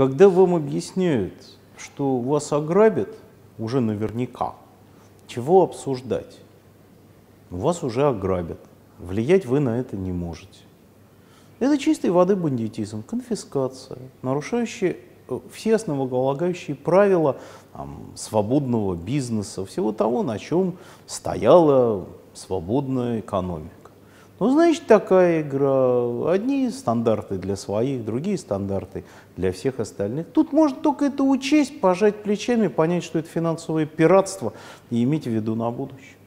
Когда вам объясняют, что вас ограбят, уже наверняка, чего обсуждать? Вас уже ограбят, влиять вы на это не можете. Это чистой воды бандитизм, конфискация, нарушающие все основополагающие правила свободного бизнеса, всего того, на чем стояла свободная экономика. Ну, значит, такая игра. Одни стандарты для своих, другие стандарты для всех остальных. Тут можно только это учесть, пожать плечами, понять, что это финансовое пиратство, и иметь в виду на будущее.